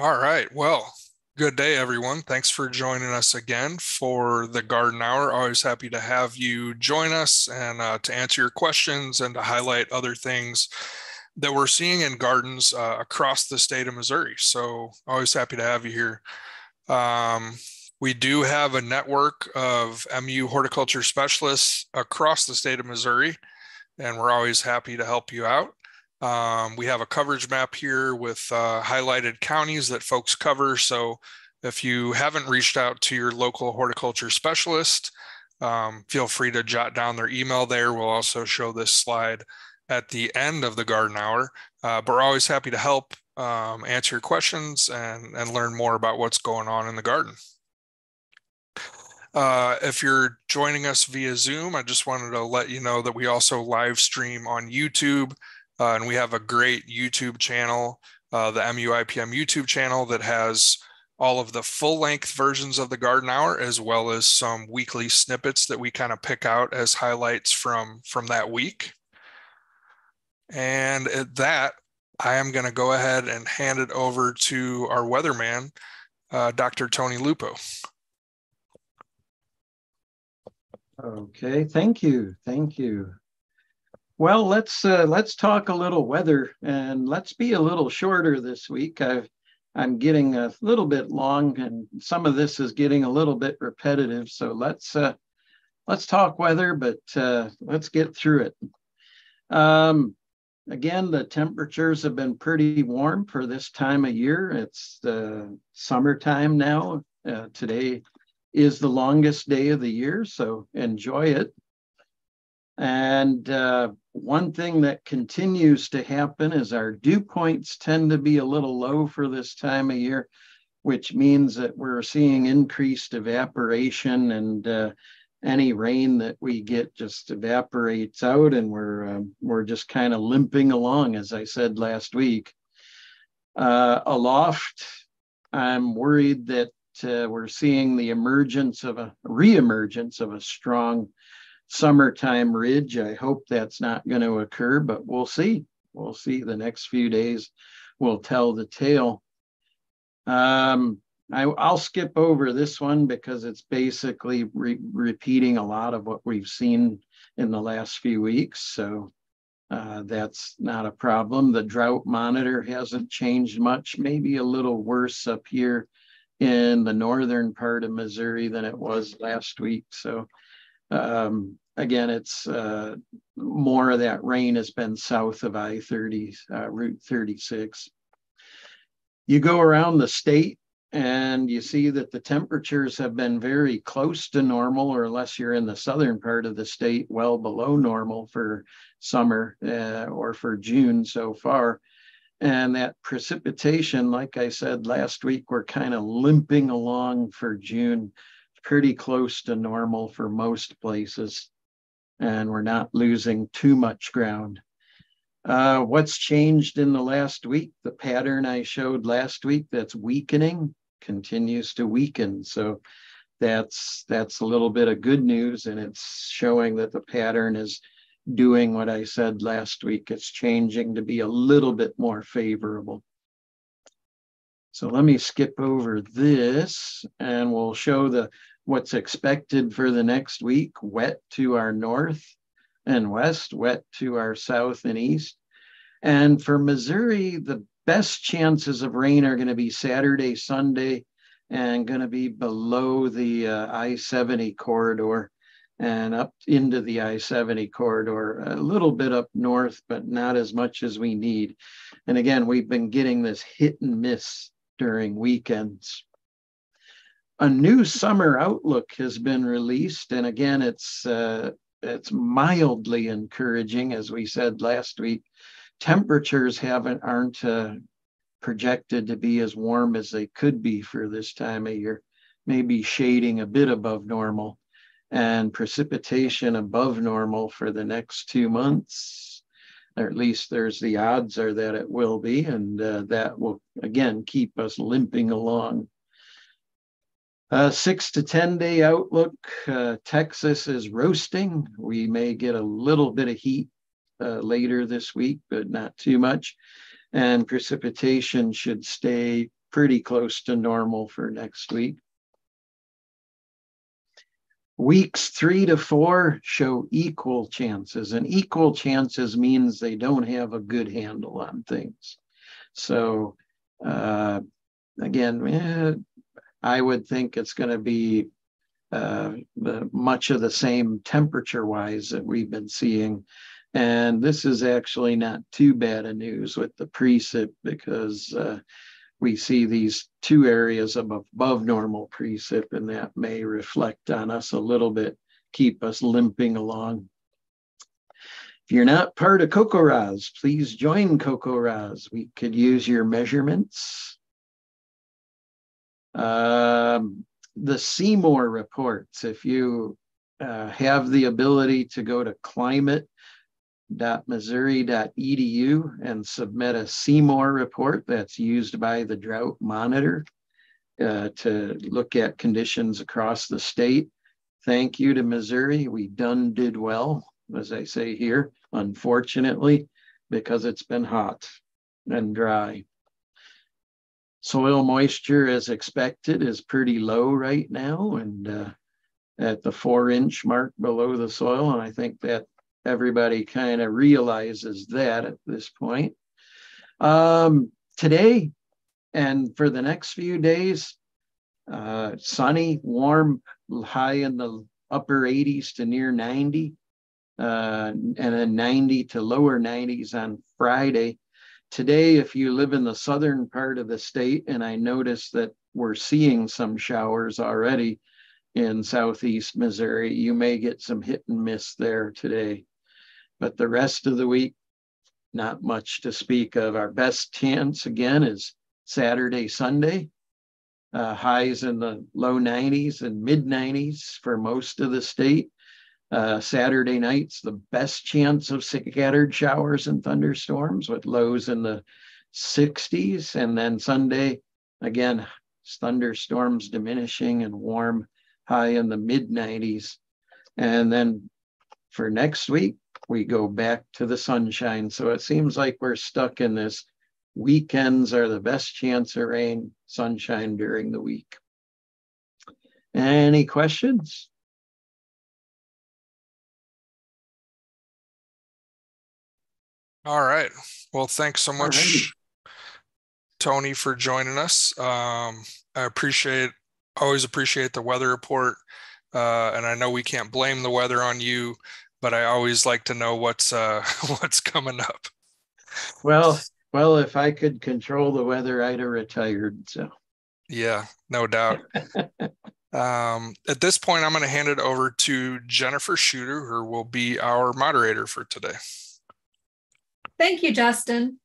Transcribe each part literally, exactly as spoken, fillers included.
All right. Well, good day, everyone. Thanks for joining us again for the Garden Hour. Always happy to have you join us and uh, to answer your questions and to highlight other things that we're seeing in gardens uh, across the state of Missouri. So always happy to have you here. Um, we do have a network of M U horticulture specialists across the state of Missouri, and we're always happy to help you out. Um, we have a coverage map here with uh, highlighted counties that folks cover. So if you haven't reached out to your local horticulture specialist, um, feel free to jot down their email there. We'll also show this slide at the end of the Garden Hour, uh, but we're always happy to help um, answer your questions and, and learn more about what's going on in the garden. Uh, if you're joining us via Zoom, I just wanted to let you know that we also live stream on YouTube. Uh, and we have a great YouTube channel, uh, the M U I P M YouTube channel, that has all of the full-length versions of the Garden Hour, as well as some weekly snippets that we kind of pick out as highlights from, from that week. And at that, I am going to go ahead and hand it over to our weatherman, uh, Doctor Tony Lupo. Okay, thank you. Thank you. Well, let's uh, let's talk a little weather, and let's be a little shorter this week. I've, I'm getting a little bit long, and some of this is getting a little bit repetitive. So let's uh, let's talk weather, but uh, let's get through it. Um, again, the temperatures have been pretty warm for this time of year. It's uh, summertime now. Uh, today is the longest day of the year, so enjoy it. And uh, one thing that continues to happen is our dew points tend to be a little low for this time of year, which means that we're seeing increased evaporation, and uh, any rain that we get just evaporates out, and we're, uh, we're just kind of limping along, as I said last week. Uh, aloft, I'm worried that uh, we're seeing the emergence of a re-emergence of a strong summertime ridge. I hope that's not going to occur, but we'll see. We'll see. The next few days will tell the tale. Um, I, I'll skip over this one because it's basically re repeating a lot of what we've seen in the last few weeks. So uh, that's not a problem. The drought monitor hasn't changed much, maybe a little worse up here in the northern part of Missouri than it was last week. So Um, again, it's uh, more of that rain has been south of I thirty, uh, Route thirty-six. You go around the state and you see that the temperatures have been very close to normal, or unless you're in the southern part of the state, well below normal for summer uh, or for June so far. And that precipitation, like I said last week, we're kind of limping along for June, pretty close to normal for most places, and we're not losing too much ground. Uh, what's changed in the last week? The pattern I showed last week that's weakening continues to weaken. So that's, that's a little bit of good news, and it's showing that the pattern is doing what I said last week. It's changing to be a little bit more favorable. So let me skip over this, and we'll show the what's expected for the next week. Wet to our north and west, wet to our south and east. And for Missouri, the best chances of rain are going to be Saturday, Sunday, and going to be below the uh, I seventy corridor and up into the I seventy corridor, a little bit up north, but not as much as we need. And again, we've been getting this hit and miss during weekends. A new summer outlook has been released, and again, it's uh, it's mildly encouraging. As we said last week, temperatures haven't aren't uh, projected to be as warm as they could be for this time of year, maybe shading a bit above normal, and precipitation above normal for the next two months, or at least there's the odds are that it will be, and uh, that will, again, keep us limping along. Uh, six to ten day outlook, uh, Texas is roasting. We may get a little bit of heat uh, later this week, but not too much. And precipitation should stay pretty close to normal for next week. Weeks three to four show equal chances, and equal chances means they don't have a good handle on things. So uh, again, eh, I would think it's going to be uh, much of the same temperature-wise that we've been seeing. And this is actually not too bad a news with the precip, because uh, we see these two areas of above normal precip, and that may reflect on us a little bit, keep us limping along. If you're not part of CoCoRaHS, please join CoCoRaHS. We could use your measurements. Um, the Seymour reports, if you uh, have the ability to go to climate dot missouri dot e d u and submit a Seymour report that's used by the Drought Monitor uh, to look at conditions across the state. Thank you to Missouri. We done did well, as I say here, unfortunately, because it's been hot and dry. Soil moisture, as expected, is pretty low right now, and uh, at the four inch mark below the soil, and I think that everybody kind of realizes that at this point. Um, today and for the next few days, uh, sunny, warm, high in the upper eighties to near ninety, uh, and then ninety to lower nineties on Friday. Today, if you live in the southern part of the state, and I notice that we're seeing some showers already in southeast Missouri, you may get some hit and miss there today. But the rest of the week, not much to speak of. Our best chance, again, is Saturday, Sunday. Uh, highs in the low nineties and mid nineties for most of the state. Uh, Saturday nights, the best chance of scattered showers and thunderstorms with lows in the sixties. And then Sunday, again, thunderstorms diminishing and warm, high in the mid nineties. And then for next week, we go back to the sunshine. So it seems like we're stuck in this. Weekends are the best chance of rain, sunshine during the week. Any questions? All right. Well, thanks so much, Alrighty. Tony, for joining us. Um, I appreciate, always appreciate the weather report. Uh, and I know we can't blame the weather on you, but I always like to know what's uh, what's coming up. Well, well, if I could control the weather, I'd have retired. So, yeah, no doubt. um, at this point, I'm going to hand it over to Jennifer Schutter, who will be our moderator for today. Thank you, Justin.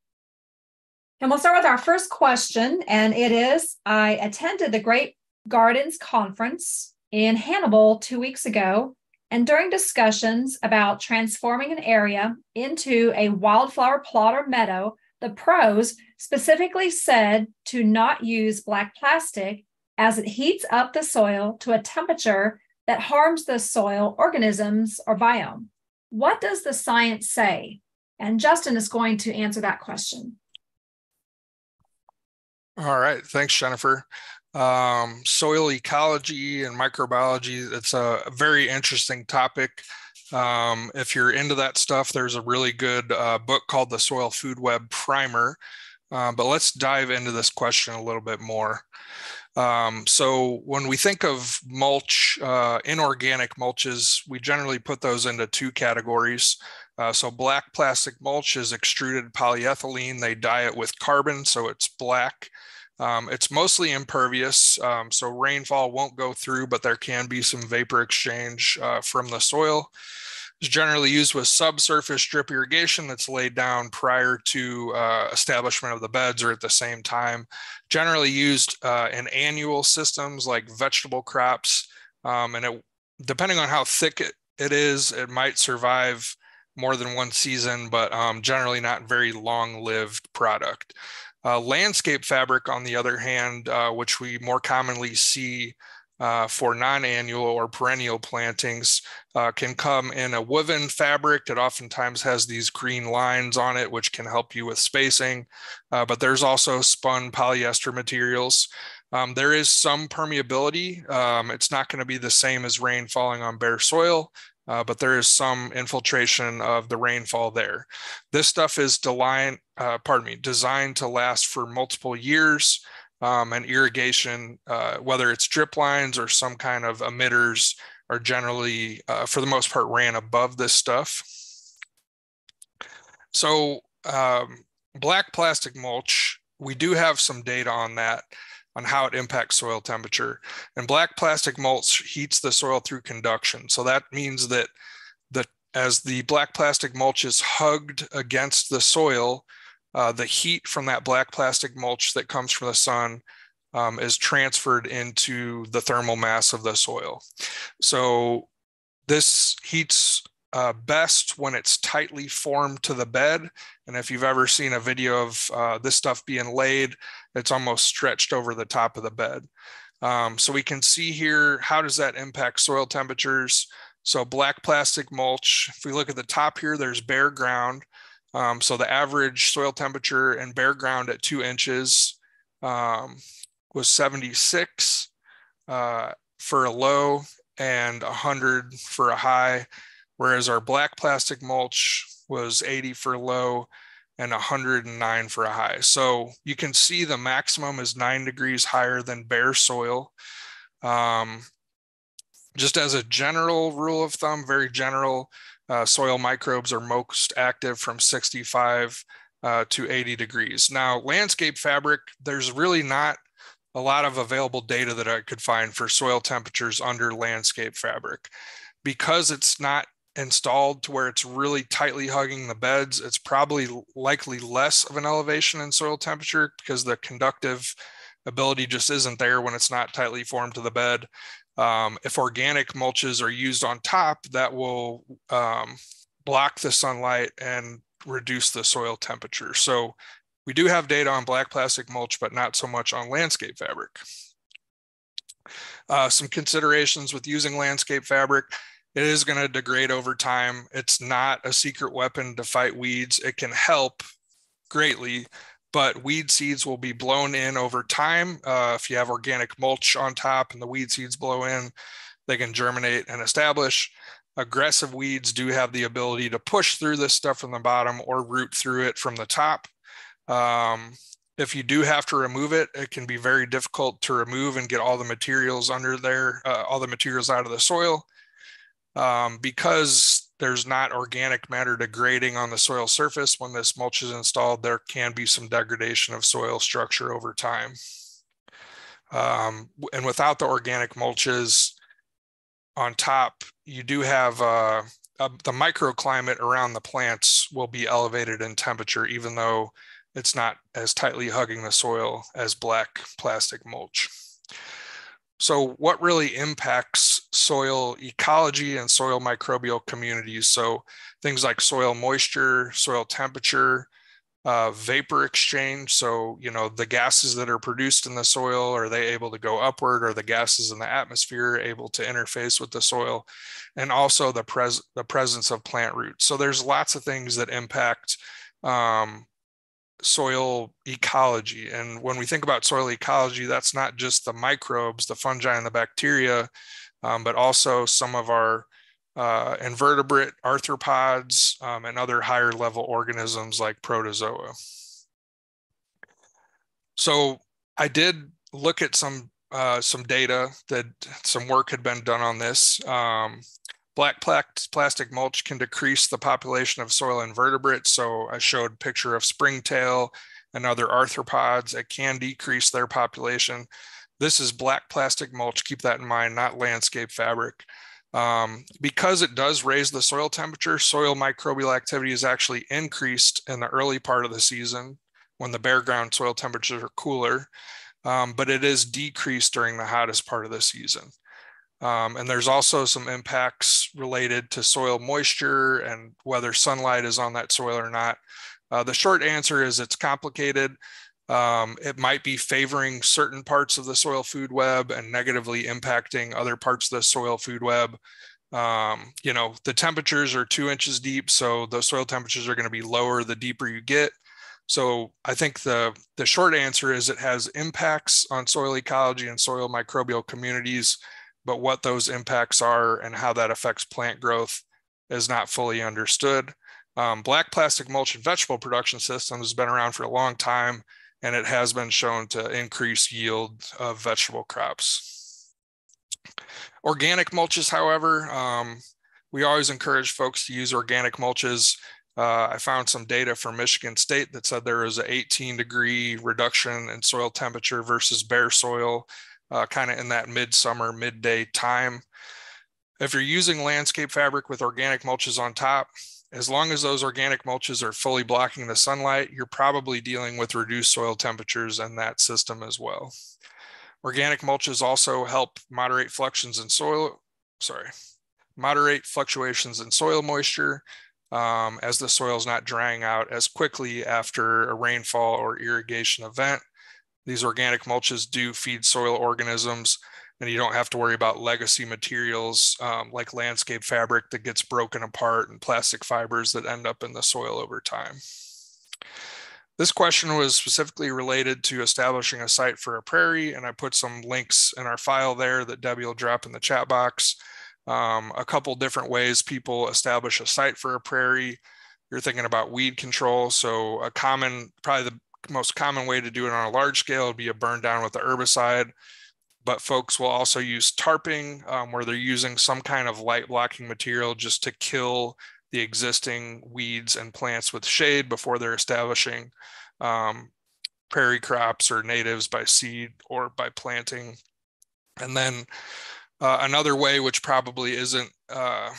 And we'll start with our first question, and it is, I attended the Great Gardens Conference in Hannibal two weeks ago, and during discussions about transforming an area into a wildflower plot or meadow, the pros specifically said to not use black plastic as it heats up the soil to a temperature that harms the soil organisms or biome. What does the science say? And Justin is going to answer that question. All right, thanks, Jennifer. Um, soil ecology and microbiology, it's a very interesting topic. Um, if you're into that stuff, there's a really good uh, book called The Soil Food Web Primer, uh, but let's dive into this question a little bit more. Um, so when we think of mulch, uh, inorganic mulches, we generally put those into two categories. Uh, so black plastic mulch is extruded polyethylene. They dye it with carbon, so it's black. Um, it's mostly impervious, um, so rainfall won't go through, but there can be some vapor exchange uh, from the soil. It's generally used with subsurface drip irrigation that's laid down prior to uh, establishment of the beds or at the same time. Generally used uh, in annual systems like vegetable crops, um, and it, depending on how thick it, it is, it might survive more than one season, but um, generally not very long-lived product. Uh, landscape fabric, on the other hand, uh, which we more commonly see uh, for non-annual or perennial plantings uh, can come in a woven fabric. It oftentimes has these green lines on it, which can help you with spacing, uh, but there's also spun polyester materials. Um, there is some permeability. Um, it's not going to be the same as rain falling on bare soil, uh, but there is some infiltration of the rainfall there. This stuff is designed, uh, pardon me, designed to last for multiple years, um, and irrigation, uh, whether it's drip lines or some kind of emitters, are generally, uh, for the most part, ran above this stuff. So um, black plastic mulch, we do have some data on that, on how it impacts soil temperature. And black plastic mulch heats the soil through conduction. So that means that the, as the black plastic mulch is hugged against the soil, uh, the heat from that black plastic mulch that comes from the sun um, is transferred into the thermal mass of the soil. So this heats Uh, best when it's tightly formed to the bed. And if you've ever seen a video of uh, this stuff being laid, it's almost stretched over the top of the bed. Um, so we can see here, how does that impact soil temperatures? So black plastic mulch, if we look at the top here, there's bare ground. Um, so the average soil temperature in bare ground at two inches um, was seventy-six uh, for a low and one hundred for a high. Whereas our black plastic mulch was eighty for low and one hundred nine for a high. So you can see the maximum is nine degrees higher than bare soil. Um, just as a general rule of thumb, very general, uh, soil microbes are most active from sixty-five uh, to eighty degrees. Now, landscape fabric, there's really not a lot of available data that I could find for soil temperatures under landscape fabric. Because it's not installed to where it's really tightly hugging the beds, it's probably likely less of an elevation in soil temperature because the conductive ability just isn't there when it's not tightly formed to the bed. Um, if organic mulches are used on top, that will um, block the sunlight and reduce the soil temperature. So we do have data on black plastic mulch, but not so much on landscape fabric. Uh, some considerations with using landscape fabric. It is going to degrade over time. It's not a secret weapon to fight weeds. It can help greatly, but weed seeds will be blown in over time. Uh, if you have organic mulch on top and the weed seeds blow in, they can germinate and establish. Aggressive weeds do have the ability to push through this stuff from the bottom or root through it from the top. Um, if you do have to remove it, it can be very difficult to remove and get all the materials under there, uh, all the materials out of the soil. Um, because there's not organic matter degrading on the soil surface when this mulch is installed, there can be some degradation of soil structure over time. Um, and without the organic mulches on top, you do have uh, a, the microclimate around the plants will be elevated in temperature, even though it's not as tightly hugging the soil as black plastic mulch. So what really impacts soil ecology and soil microbial communities? So things like soil moisture, soil temperature, uh, vapor exchange. So, you know, the gases that are produced in the soil, are they able to go upward? Are the gases in the atmosphere able to interface with the soil? And also the, pres the presence of plant roots. So there's lots of things that impact um, soil ecology. And when we think about soil ecology, that's not just the microbes, the fungi and the bacteria, um, but also some of our uh, invertebrate arthropods um, and other higher level organisms like protozoa. So I did look at some, uh, some data that some work had been done on this. Um, Black plastic mulch can decrease the population of soil invertebrates. So I showed a picture of springtail and other arthropods. It can decrease their population. This is black plastic mulch. Keep that in mind, not landscape fabric. Um, because it does raise the soil temperature, soil microbial activity is actually increased in the early part of the season when the bare ground soil temperatures are cooler, um, but it is decreased during the hottest part of the season. Um, and there's also some impacts related to soil moisture and whether sunlight is on that soil or not. Uh, the short answer is it's complicated. Um, it might be favoring certain parts of the soil food web and negatively impacting other parts of the soil food web. Um, you know, the temperatures are two inches deep, so the soil temperatures are going to be lower the deeper you get. So I think the, the short answer is it has impacts on soil ecology and soil microbial communities, but what those impacts are and how that affects plant growth is not fully understood. Um, black plastic mulch and vegetable production systems has been around for a long time, and it has been shown to increase yield of vegetable crops. Organic mulches, however, um, we always encourage folks to use organic mulches. Uh, I found some data from Michigan State that said there was an eighteen degree reduction in soil temperature versus bare soil, uh, kind of in that midsummer, midday time. If you're using landscape fabric with organic mulches on top, as long as those organic mulches are fully blocking the sunlight, you're probably dealing with reduced soil temperatures in that system as well. Organic mulches also help moderate fluctuations in soil, sorry, moderate fluctuations in soil moisture um, as the soil's not drying out as quickly after a rainfall or irrigation event. These organic mulches do feed soil organisms, and you don't have to worry about legacy materials um, like landscape fabric that gets broken apart and plastic fibers that end up in the soil over time. This question was specifically related to establishing a site for a prairie, and I put some links in our file there that Debbie will drop in the chat box. Um, a couple different ways people establish a site for a prairie. You're thinking about weed control, so a common, probably the most common way to do it on a large scale would be a burn down with the herbicide. But folks will also use tarping, um, where they're using some kind of light blocking material just to kill the existing weeds and plants with shade before they're establishing um, prairie crops or natives by seed or by planting. And then uh, another way, which probably isn't uh,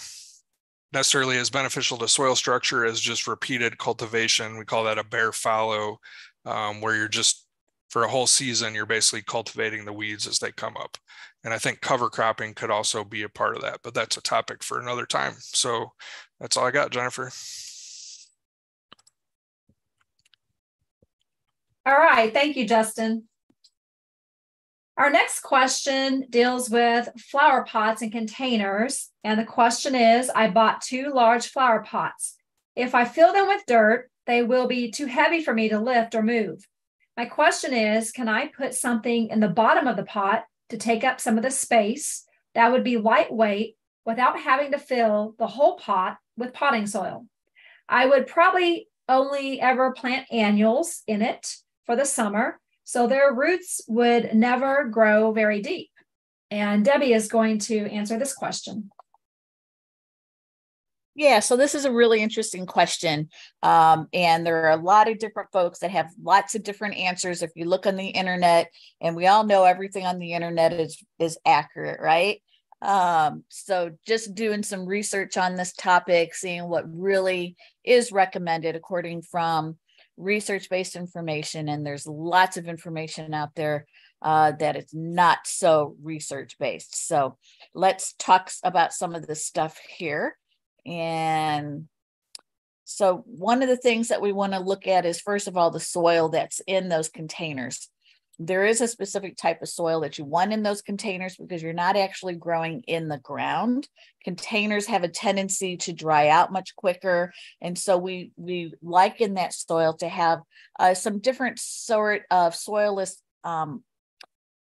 necessarily as beneficial to soil structure, is just repeated cultivation. We call that a bare fallow, um, where you're just for a whole season, you're basically cultivating the weeds as they come up. And I think cover cropping could also be a part of that, but that's a topic for another time. So that's all I got, Jennifer. All right, thank you, Justin. Our next question deals with flower pots and containers. And the question is, I bought two large flower pots. If I fill them with dirt, they will be too heavy for me to lift or move. My question is, can I put something in the bottom of the pot to take up some of the space that would be lightweight without having to fill the whole pot with potting soil? I would probably only ever plant annuals in it for the summer, so their roots would never grow very deep. And Debbie is going to answer this question. Yeah, so this is a really interesting question. Um, and there are a lot of different folks that have lots of different answers. If you look on the internet, and we all know everything on the internet is, is accurate, right? Um, so just doing some research on this topic, seeing what really is recommended according from research-based information. And there's lots of information out there uh, that it's not so research-based. So let's talk about some of this stuff here. And so one of the things that we want to look at is, first of all, the soil that's in those containers. There is a specific type of soil that you want in those containers because you're not actually growing in the ground. Containers have a tendency to dry out much quicker. And so we, we like in that soil to have uh, some different sort of soilless um,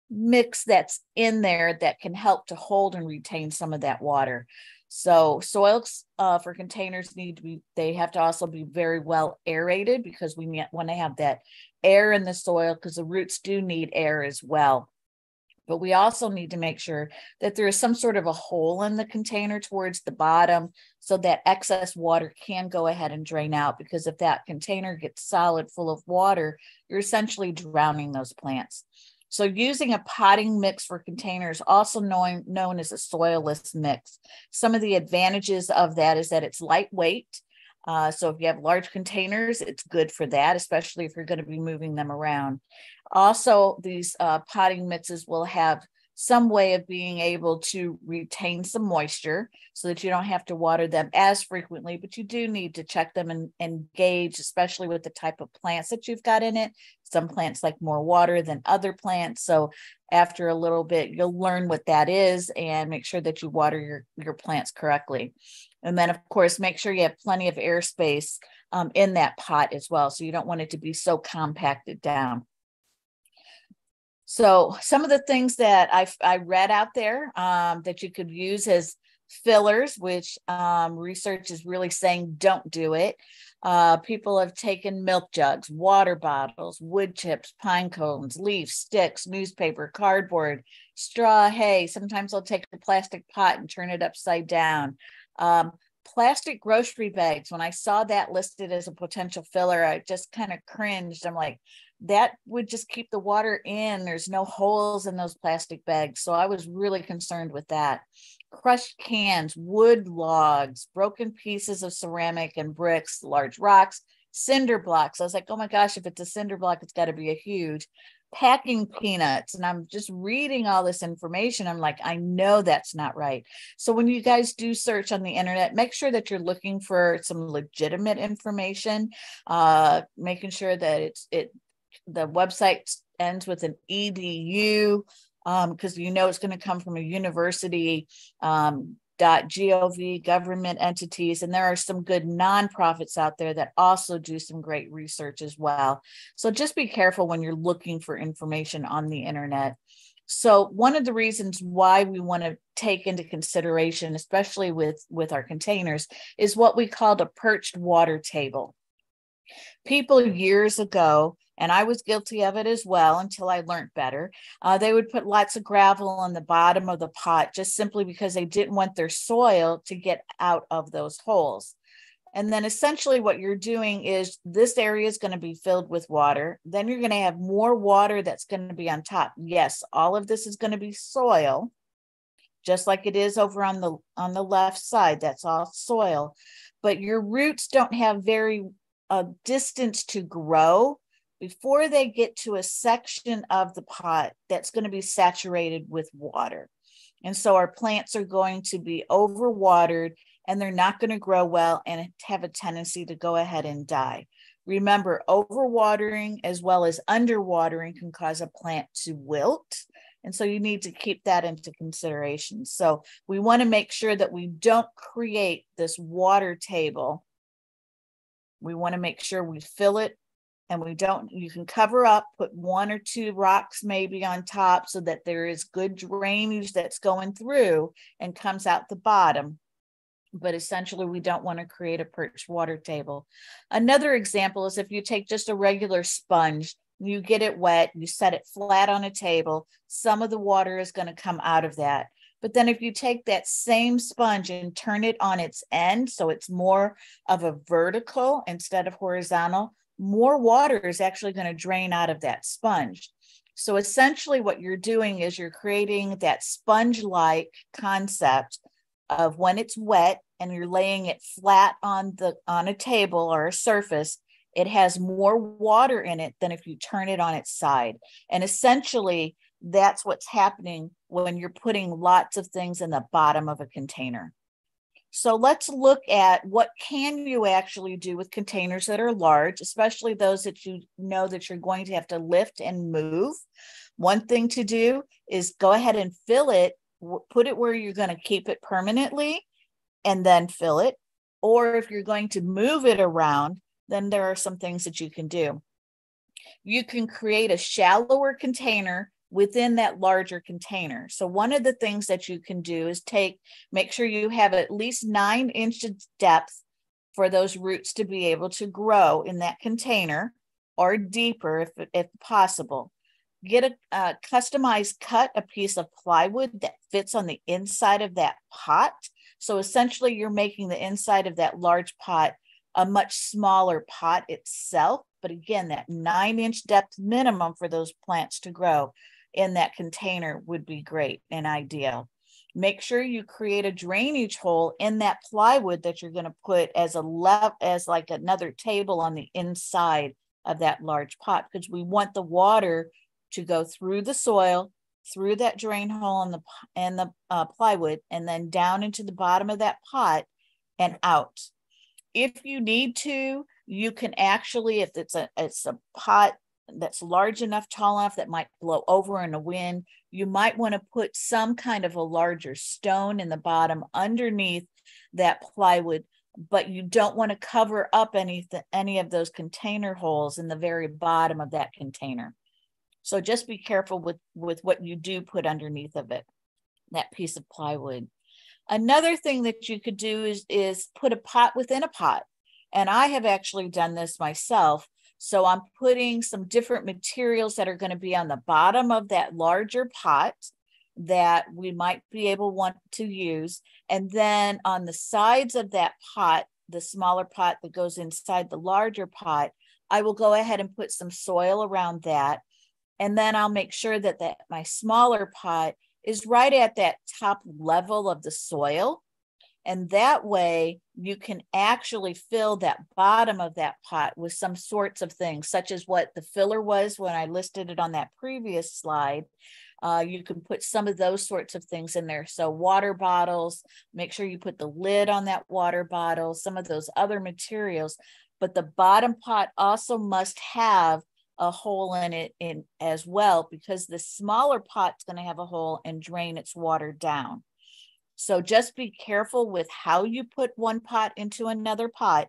mix that's in there that can help to hold and retain some of that water. So soils uh, for containers need to be, they have to also be very well aerated because we want to have that air in the soil because the roots do need air as well. But we also need to make sure that there is some sort of a hole in the container towards the bottom so that excess water can go ahead and drain out, because if that container gets solid full of water, you're essentially drowning those plants. So using a potting mix for containers, also known, known as a soilless mix. Some of the advantages of that is that it's lightweight. Uh, so if you have large containers, it's good for that, especially if you're going to be moving them around. Also, these uh, potting mixes will have some way of being able to retain some moisture so that you don't have to water them as frequently, but you do need to check them and, and gauge, especially with the type of plants that you've got in it. Some plants like more water than other plants. So after a little bit, you'll learn what that is and make sure that you water your, your plants correctly. And then, of course, make sure you have plenty of air space um, in that pot as well. So you don't want it to be so compacted down. So some of the things that I, I read out there um, that you could use as fillers, which um, research is really saying don't do it. Uh, people have taken milk jugs, water bottles, wood chips, pine cones, leaves, sticks, newspaper, cardboard, straw, hay. Sometimes they'll take a plastic pot and turn it upside down. Um, plastic grocery bags. When I saw that listed as a potential filler, I just kind of cringed. I'm like, that would just keep the water in. There's no holes in those plastic bags. So I was really concerned with that. Crushed cans, wood logs, broken pieces of ceramic and bricks, large rocks, cinder blocks. I was like, oh my gosh, if it's a cinder block, it's got to be a huge. Packing peanuts. And I'm just reading all this information. I'm like, I know that's not right. So when you guys do search on the internet, make sure that you're looking for some legitimate information, uh, making sure that it's, it, the website ends with an E D U because um, you know it's going to come from a university, um, .gov, government entities, and there are some good nonprofits out there that also do some great research as well. So just be careful when you're looking for information on the internet. So one of the reasons why we want to take into consideration, especially with, with our containers, is what we called a perched water table. People years ago, and I was guilty of it as well until I learned better, uh, they would put lots of gravel on the bottom of the pot just simply because they didn't want their soil to get out of those holes. And then essentially what you're doing is this area is going to be filled with water. Then you're going to have more water that's going to be on top. Yes, all of this is going to be soil, just like it is over on the, on the left side. That's all soil. But your roots don't have very uh, distance to grow before they get to a section of the pot that's going to be saturated with water. And so our plants are going to be overwatered and they're not going to grow well and have a tendency to go ahead and die. Remember, overwatering as well as underwatering can cause a plant to wilt. And so you need to keep that into consideration. So we want to make sure that we don't create this water table. We want to make sure we fill it. And we don't, you can cover up, put one or two rocks maybe on top so that there is good drainage that's going through and comes out the bottom. But essentially, we don't want to create a perched water table. Another example is if you take just a regular sponge, you get it wet, you set it flat on a table, some of the water is going to come out of that. But then if you take that same sponge and turn it on its end, so it's more of a vertical instead of horizontal, more water is actually going to drain out of that sponge. So essentially what you're doing is you're creating that sponge-like concept of when it's wet and you're laying it flat on the on a table or a surface, it has more water in it than if you turn it on its side. And essentially that's what's happening when you're putting lots of things in the bottom of a container. So let's look at what can you actually do with containers that are large, especially those that you know that you're going to have to lift and move. One thing to do is go ahead and fill it, put it where you're going to keep it permanently, and then fill it. Or if you're going to move it around, then there are some things that you can do. You can create a shallower container within that larger container. So one of the things that you can do is take, make sure you have at least nine inches depth for those roots to be able to grow in that container, or deeper if, if possible. Get a uh, customized cut, a piece of plywood that fits on the inside of that pot. So essentially you're making the inside of that large pot a much smaller pot itself. But again, that nine inch depth minimum for those plants to grow in that container would be great and ideal. Make sure you create a drainage hole in that plywood that you're going to put as a level, as like another table on the inside of that large pot, because we want the water to go through the soil, through that drain hole in the, in the uh, plywood, and then down into the bottom of that pot and out. If you need to, you can actually, if it's a, it's a pot that's large enough, tall enough, that might blow over in a wind, you might want to put some kind of a larger stone in the bottom underneath that plywood, but you don't want to cover up any, any of those container holes in the very bottom of that container. So just be careful with, with what you do put underneath of it, that piece of plywood. Another thing that you could do is, is put a pot within a pot. And I have actually done this myself. So I'm putting some different materials that are going to be on the bottom of that larger pot that we might be able want to use. And then on the sides of that pot, the smaller pot that goes inside the larger pot, I will go ahead and put some soil around that. And then I'll make sure that, that my smaller pot is right at that top level of the soil. And that way you can actually fill that bottom of that pot with some sorts of things, such as what the filler was when I listed it on that previous slide. Uh, you can put some of those sorts of things in there. So water bottles, make sure you put the lid on that water bottle, some of those other materials. But the bottom pot also must have a hole in it in as well, because the smaller pot's going to have a hole and drain its water down. So just be careful with how you put one pot into another pot.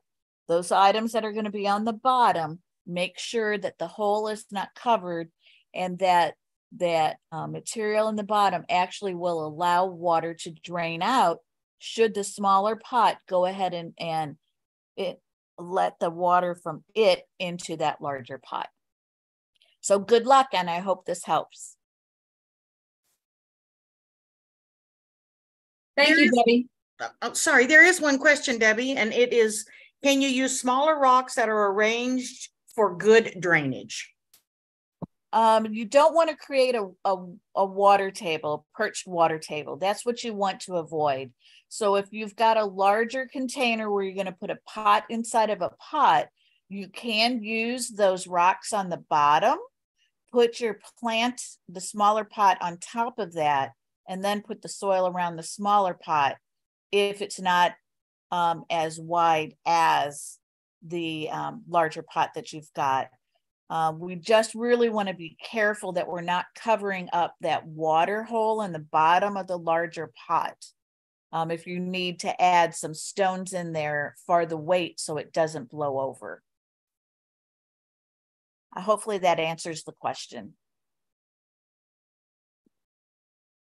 Those items that are going to be on the bottom, make sure that the hole is not covered, and that that uh, material in the bottom actually will allow water to drain out should the smaller pot go ahead and, and it let the water from it into that larger pot. So good luck, and I hope this helps. Thank there you, is, Debbie. Oh, sorry, there is one question, Debbie, and it is, can you use smaller rocks that are arranged for good drainage? Um, you don't want to create a, a, a water table, a perched water table. That's what you want to avoid. So if you've got a larger container where you're going to put a pot inside of a pot, you can use those rocks on the bottom, put your plant, the smaller pot on top of that, and then put the soil around the smaller pot if it's not um, as wide as the um, larger pot that you've got. Um, we just really want to be careful that we're not covering up that water hole in the bottom of the larger pot. Um, if you need to add some stones in there for the weight so it doesn't blow over. Uh, hopefully that answers the question.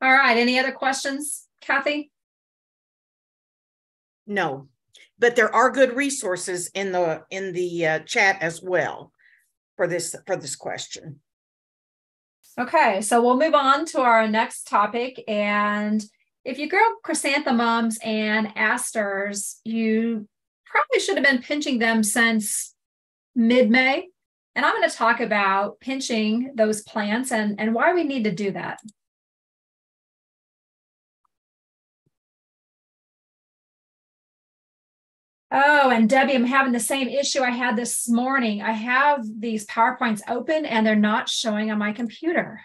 All right, any other questions, Kathy? No, but there are good resources in the in the uh, chat as well for this for this question. Okay, so we'll move on to our next topic. And if you grow chrysanthemums and asters, you probably should have been pinching them since mid-May. And I'm going to talk about pinching those plants and, and why we need to do that. Oh, and Debbie, I'm having the same issue I had this morning. I have these PowerPoints open and they're not showing on my computer.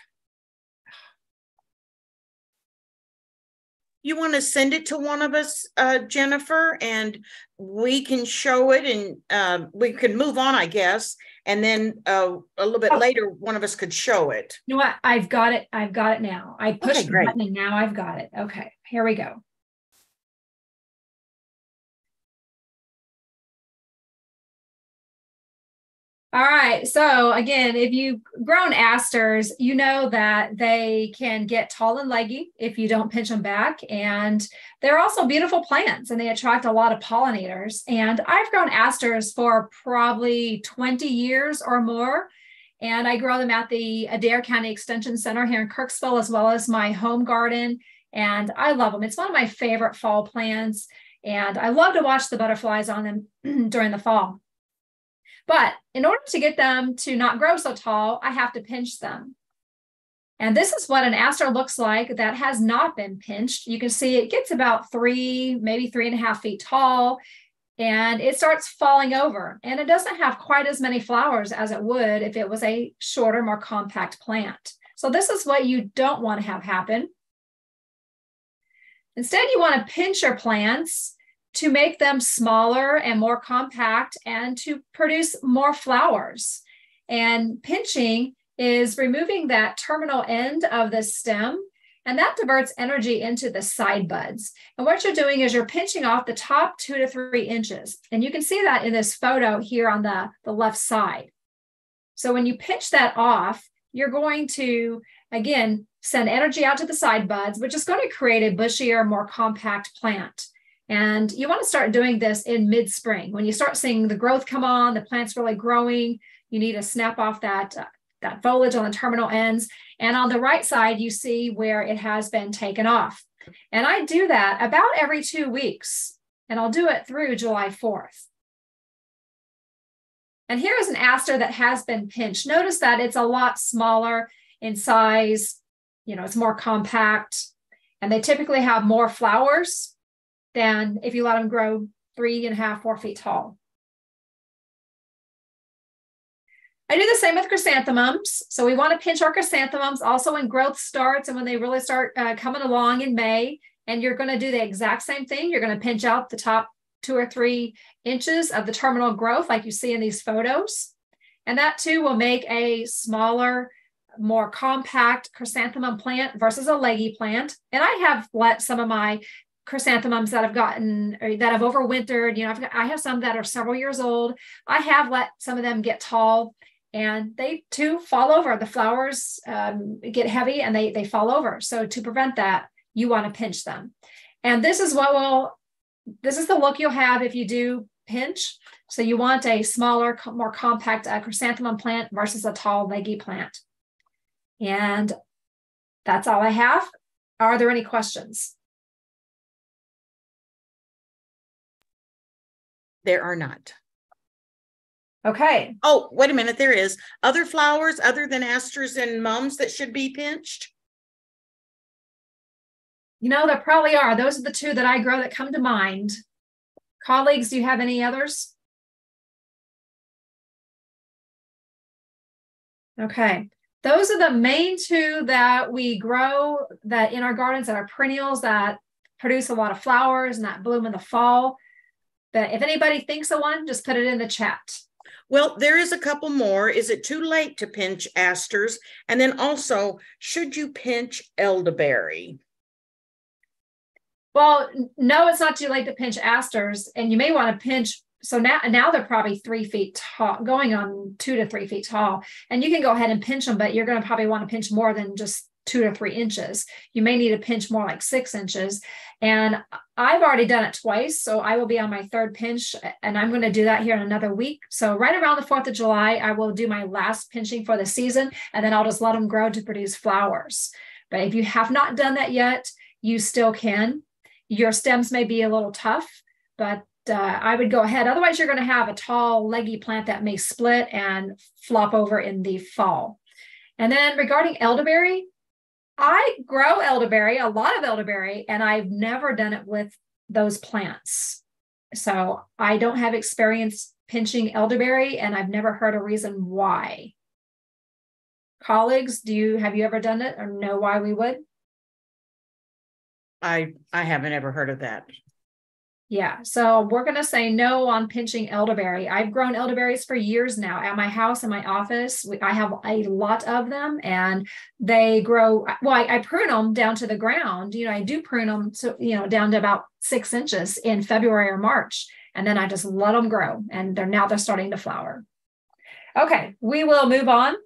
You want to send it to one of us, uh, Jennifer, and we can show it, and uh, we can move on, I guess. And then uh, a little bit oh. later, one of us could show it. You know what? I've got it. I've got it now. I pushed okay, the button and now I've got it. Okay, here we go. All right, so again, if you've grown asters, you know that they can get tall and leggy if you don't pinch them back. And they're also beautiful plants and they attract a lot of pollinators. And I've grown asters for probably twenty years or more. And I grow them at the Adair County Extension Center here in Kirksville, as well as my home garden. And I love them. It's one of my favorite fall plants. And I love to watch the butterflies on them during the fall. But in order to get them to not grow so tall, I have to pinch them. And this is what an aster looks like that has not been pinched. You can see it gets about three, maybe three and a half feet tall, and it starts falling over. And it doesn't have quite as many flowers as it would if it was a shorter, more compact plant. So this is what you don't want to have happen. Instead, you want to pinch your plants to make them smaller and more compact and to produce more flowers. And pinching is removing that terminal end of the stem, and that diverts energy into the side buds. And what you're doing is you're pinching off the top two to three inches. And you can see that in this photo here on the, the left side. So when you pinch that off, you're going to, again, send energy out to the side buds, which is going to create a bushier, more compact plant. And you want to start doing this in mid-spring. When you start seeing the growth come on, the plant's really growing, you need to snap off that, uh, that foliage on the terminal ends. And on the right side, you see where it has been taken off. And I do that about every two weeks, and I'll do it through July fourth. And here is an aster that has been pinched. Notice that it's a lot smaller in size, you know, it's more compact, and they typically have more flowers than if you let them grow three and a half, four feet tall. I do the same with chrysanthemums. So we want to pinch our chrysanthemums also when growth starts and when they really start uh, coming along in May. And you're going to do the exact same thing. You're going to pinch out the top two or three inches of the terminal growth like you see in these photos. And that too will make a smaller, more compact chrysanthemum plant versus a leggy plant. And I have let some of my chrysanthemums that have gotten, or that have overwintered, you know, I've got, I have some that are several years old. I have let some of them get tall, and they too fall over. The flowers um, get heavy and they, they fall over. So to prevent that, you want to pinch them. And this is what will, this is the look you'll have if you do pinch. So you want a smaller, more compact uh, chrysanthemum plant versus a tall, leggy plant. And that's all I have. Are there any questions? There are not. Okay. Oh, wait a minute. There is other flowers other than asters and mums that should be pinched. You know, there probably are. Those are the two that I grow that come to mind. Colleagues, do you have any others? Okay. Those are the main two that we grow that in our gardens that are perennials that produce a lot of flowers and that bloom in the fall. But if anybody thinks of one, just put it in the chat. Well, there is a couple more. Is it too late to pinch asters? And then also, should you pinch elderberry? Well, no, it's not too late to pinch asters. And you may want to pinch, so now, now they're probably three feet tall, going on two to three feet tall. And you can go ahead and pinch them, but you're going to probably want to pinch more than just two to three inches. You may need to pinch more like six inches. And I've already done it twice. So I will be on my third pinch, and I'm going to do that here in another week. So right around the fourth of July, I will do my last pinching for the season, and then I'll just let them grow to produce flowers. But if you have not done that yet, you still can. Your stems may be a little tough, but uh, I would go ahead. Otherwise, you're going to have a tall, leggy plant that may split and flop over in the fall. And then regarding elderberry, I grow elderberry, a lot of elderberry, and I've never done it with those plants. So I don't have experience pinching elderberry, and I've never heard a reason why. Colleagues, do you have you ever done it or know why we would? I I haven't ever heard of that. Yeah, so we're going to say no on pinching elderberry. I've grown elderberries for years now at my house, in my office. We, I have a lot of them, and they grow. Well, I, I prune them down to the ground. You know, I do prune them to, you know, down to about six inches in February or March, and then I just let them grow, and they're now they're starting to flower. Okay, we will move on.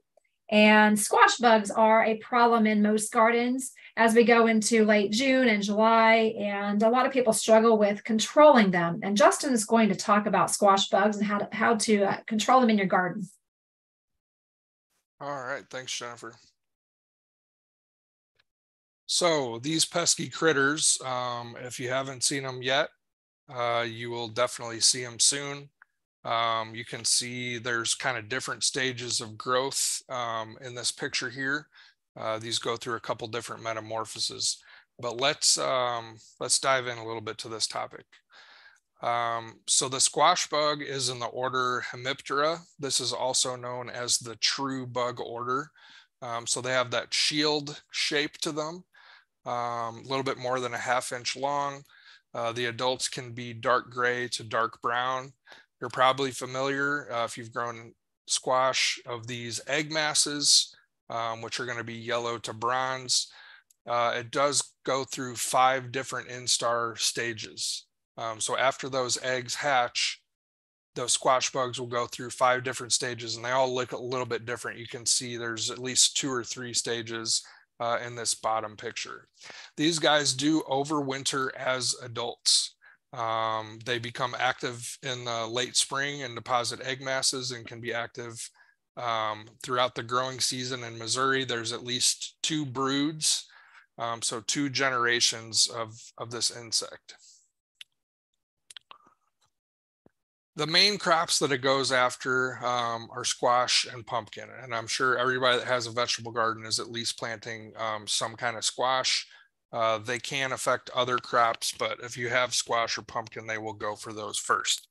And squash bugs are a problem in most gardens as we go into late June and July, and a lot of people struggle with controlling them. And Justin is going to talk about squash bugs and how to, how to uh, control them in your garden. All right, thanks, Jennifer. So these pesky critters, um, if you haven't seen them yet, uh, you will definitely see them soon. Um, you can see there's kind of different stages of growth um, in this picture here. Uh, these go through a couple different metamorphoses, but let's um, let's dive in a little bit to this topic. Um, so the squash bug is in the order Hemiptera. This is also known as the true bug order. Um, so they have that shield shape to them, a um, little bit more than a half inch long. Uh, the adults can be dark gray to dark brown. You're probably familiar uh, if you've grown squash of these egg masses, um, which are going to be yellow to bronze. Uh, it does go through five different instar stages. Um, so after those eggs hatch, those squash bugs will go through five different stages, and they all look a little bit different. You can see there's at least two or three stages uh, in this bottom picture. These guys do overwinter as adults. Um, they become active in the late spring and deposit egg masses, and can be active um, throughout the growing season. In Missouri, there's at least two broods, um, so two generations of, of this insect. The main crops that it goes after um, are squash and pumpkin. And I'm sure everybody that has a vegetable garden is at least planting um, some kind of squash. Uh, they can affect other crops, but if you have squash or pumpkin, they will go for those first.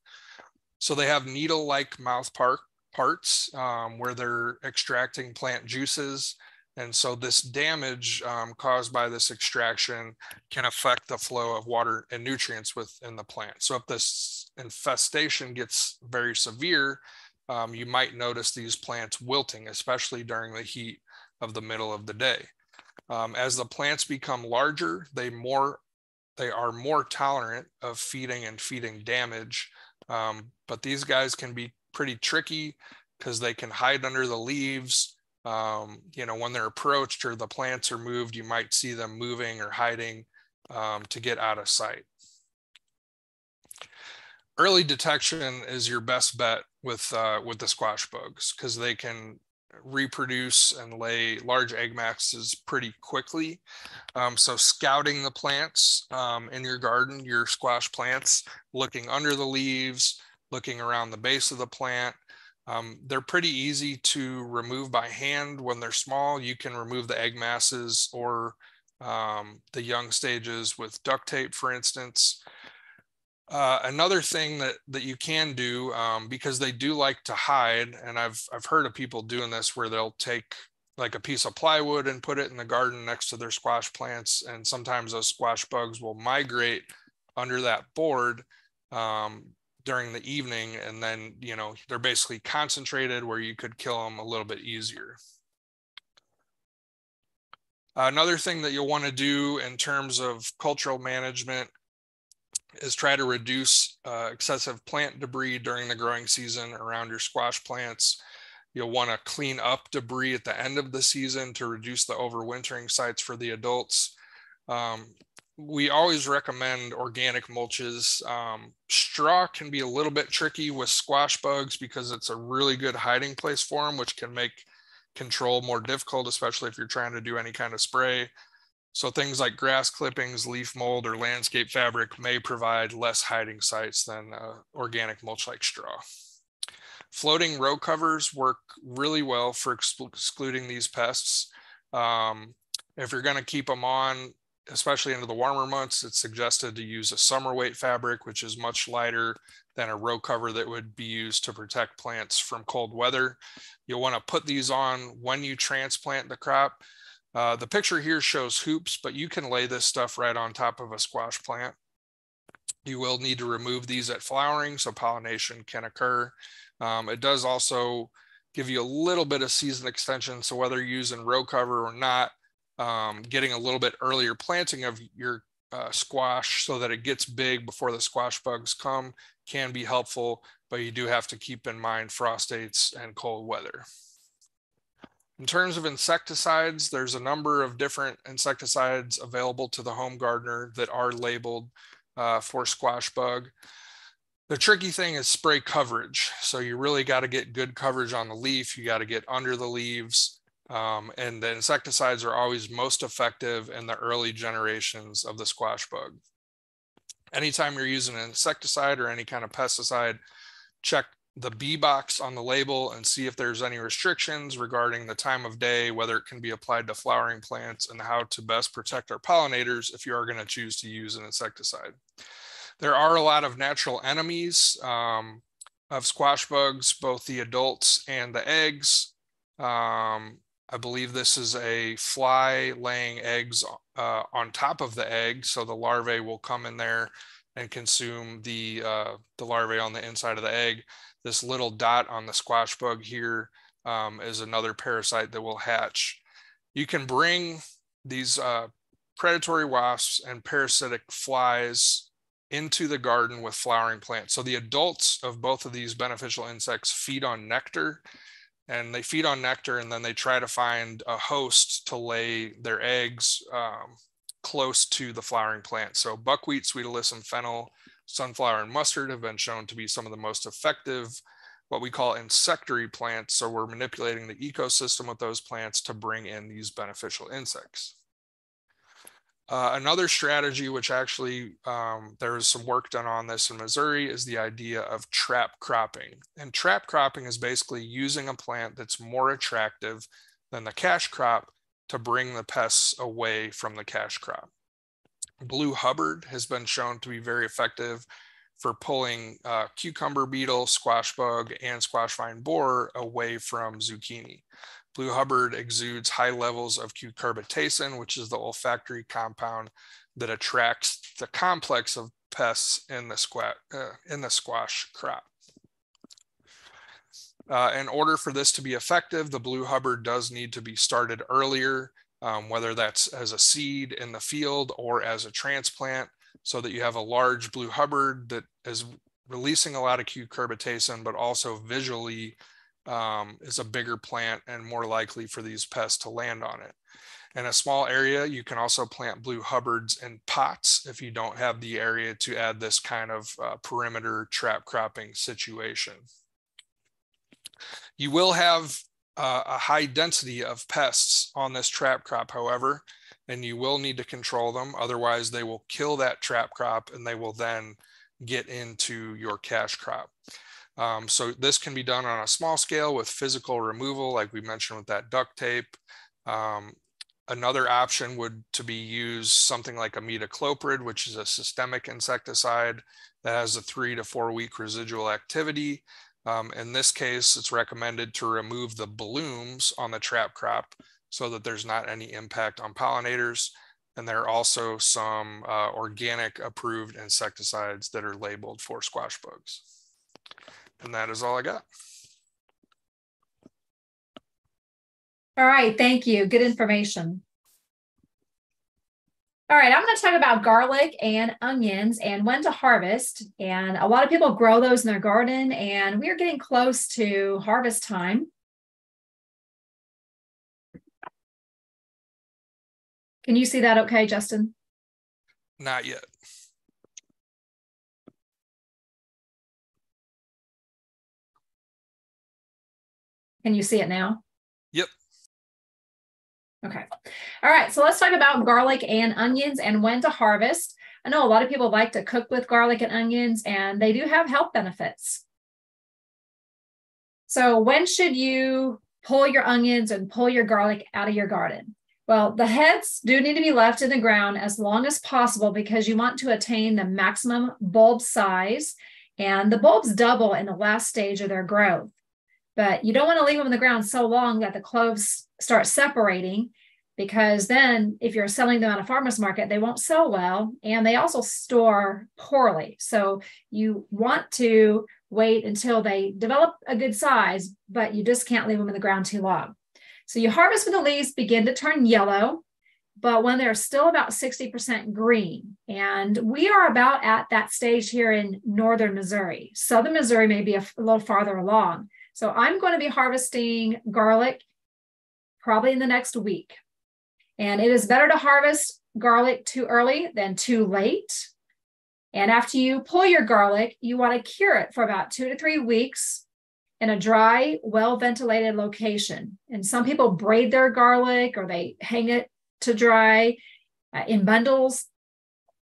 So they have needle-like mouth part, parts um, where they're extracting plant juices. And so this damage um, caused by this extraction can affect the flow of water and nutrients within the plant. So if this infestation gets very severe, um, you might notice these plants wilting, especially during the heat of the middle of the day. Um, as the plants become larger, they, more, they are more tolerant of feeding and feeding damage. Um, but these guys can be pretty tricky because they can hide under the leaves. Um, you know, when they're approached or the plants are moved, you might see them moving or hiding um, to get out of sight. Early detection is your best bet with, uh, with the squash bugs, because they can reproduce and lay large egg masses pretty quickly. Um, so scouting the plants um, in your garden, your squash plants, looking under the leaves, looking around the base of the plant. Um, they're pretty easy to remove by hand when they're small. You can remove the egg masses or um, the young stages with duct tape, for instance. Uh, another thing that, that you can do, um, because they do like to hide, and I've, I've heard of people doing this where they'll take like a piece of plywood and put it in the garden next to their squash plants, and sometimes those squash bugs will migrate under that board um, during the evening, and then, you know, they're basically concentrated where you could kill them a little bit easier. Another thing that you'll want to do in terms of cultural management is try to reduce uh, excessive plant debris during the growing season around your squash plants. You'll want to clean up debris at the end of the season to reduce the overwintering sites for the adults. Um, We always recommend organic mulches. Um, straw can be a little bit tricky with squash bugs because it's a really good hiding place for them, which can make control more difficult, especially if you're trying to do any kind of spray. So things like grass clippings, leaf mold, or landscape fabric may provide less hiding sites than uh, organic mulch like straw. Floating row covers work really well for excluding these pests. Um, if you're going to keep them on, especially into the warmer months, it's suggested to use a summer weight fabric, which is much lighter than a row cover that would be used to protect plants from cold weather. You'll want to put these on when you transplant the crop. Uh, the picture here shows hoops, but you can lay this stuff right on top of a squash plant. You will need to remove these at flowering so pollination can occur. Um, it does also give you a little bit of season extension, so whether you're using row cover or not, Um, getting a little bit earlier planting of your uh, squash so that it gets big before the squash bugs come can be helpful, but you do have to keep in mind frost dates and cold weather. In terms of insecticides, there's a number of different insecticides available to the home gardener that are labeled uh, for squash bug. The tricky thing is spray coverage. So you really got to get good coverage on the leaf. You got to get under the leaves. Um, and the insecticides are always most effective in the early generations of the squash bug. Anytime you're using an insecticide or any kind of pesticide, check the bee box on the label and see if there's any restrictions regarding the time of day, whether it can be applied to flowering plants, and how to best protect our pollinators if you are going to choose to use an insecticide. There are a lot of natural enemies um, of squash bugs, both the adults and the eggs. Um, I believe this is a fly laying eggs uh, on top of the egg. So the larvae will come in there and consume the, uh, the larvae on the inside of the egg. This little dot on the squash bug here um, is another parasite that will hatch. You can bring these uh, predatory wasps and parasitic flies into the garden with flowering plants. So the adults of both of these beneficial insects feed on nectar, and they feed on nectar and then they try to find a host to lay their eggs um, close to the flowering plant. So buckwheat, sweet alyssum, fennel, sunflower, and mustard have been shown to be some of the most effective, what we call insectary plants. So we're manipulating the ecosystem with those plants to bring in these beneficial insects. Uh, another strategy, which actually um, there was some work done on this in Missouri, is the idea of trap cropping. And trap cropping is basically using a plant that's more attractive than the cash crop to bring the pests away from the cash crop. Blue Hubbard has been shown to be very effective for pulling uh, cucumber beetle, squash bug, and squash vine borer away from zucchini. Blue Hubbard exudes high levels of cucurbitacin, which is the olfactory compound that attracts the complex of pests in the, squat, uh, in the squash crop. Uh, in order for this to be effective, the Blue Hubbard does need to be started earlier, um, whether that's as a seed in the field or as a transplant, so that you have a large Blue Hubbard that is releasing a lot of cucurbitacin, but also visually Um, is a bigger plant and more likely for these pests to land on it. In a small area, you can also plant Blue Hubbards in pots if you don't have the area to add this kind of uh, perimeter trap cropping situation. You will have uh, a high density of pests on this trap crop, however, and you will need to control them. Otherwise, they will kill that trap crop and they will then get into your cash crop. Um, so this can be done on a small scale with physical removal, like we mentioned with that duct tape. Um, another option would to be use something like imidacloprid, which is a systemic insecticide that has a three to four week residual activity. Um, in this case, it's recommended to remove the blooms on the trap crop so that there's not any impact on pollinators. And there are also some uh, organic approved insecticides that are labeled for squash bugs. And that is all I got. All right, thank you. Good information. All right, I'm going to talk about garlic and onions and when to harvest. And a lot of people grow those in their garden, and we are getting close to harvest time. Can you see that okay, Justin? Not yet. Can you see it now? Yep. Okay. All right. So let's talk about garlic and onions and when to harvest. I know a lot of people like to cook with garlic and onions, and they do have health benefits. So when should you pull your onions and pull your garlic out of your garden? Well, the heads do need to be left in the ground as long as possible because you want to attain the maximum bulb size, and the bulbs double in the last stage of their growth. But you don't want to leave them in the ground so long that the cloves start separating, because then if you're selling them at a farmer's market, they won't sell well, and they also store poorly. So you want to wait until they develop a good size, but you just can't leave them in the ground too long. So you harvest when the leaves begin to turn yellow, but when they're still about sixty percent green. And we are about at that stage here in northern Missouri. Southern Missouri may be a, a little farther along. So I'm going to be harvesting garlic probably in the next week. And it is better to harvest garlic too early than too late. And after you pull your garlic, you want to cure it for about two to three weeks in a dry, well-ventilated location. And some people braid their garlic or they hang it to dry uh, in bundles.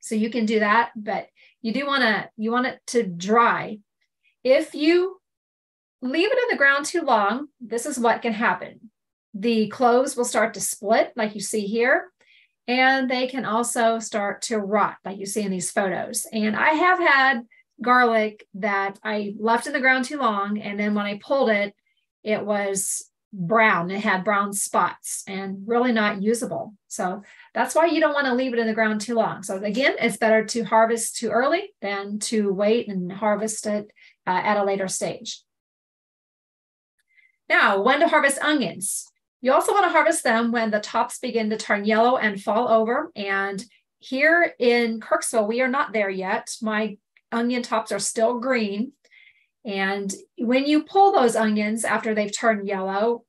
So you can do that, but you do want to, you want it to dry. If you leave it in the ground too long, this is what can happen. The cloves will start to split like you see here, and they can also start to rot like you see in these photos. And I have had garlic that I left in the ground too long, and then when I pulled it, it was brown. It had brown spots and really not usable. So that's why you don't want to leave it in the ground too long. So again, it's better to harvest too early than to wait and harvest it uh, at a later stage. Now, when to harvest onions. You also want to harvest them when the tops begin to turn yellow and fall over. And here in Kirksville, we are not there yet. My onion tops are still green. And when you pull those onions after they've turned yellow,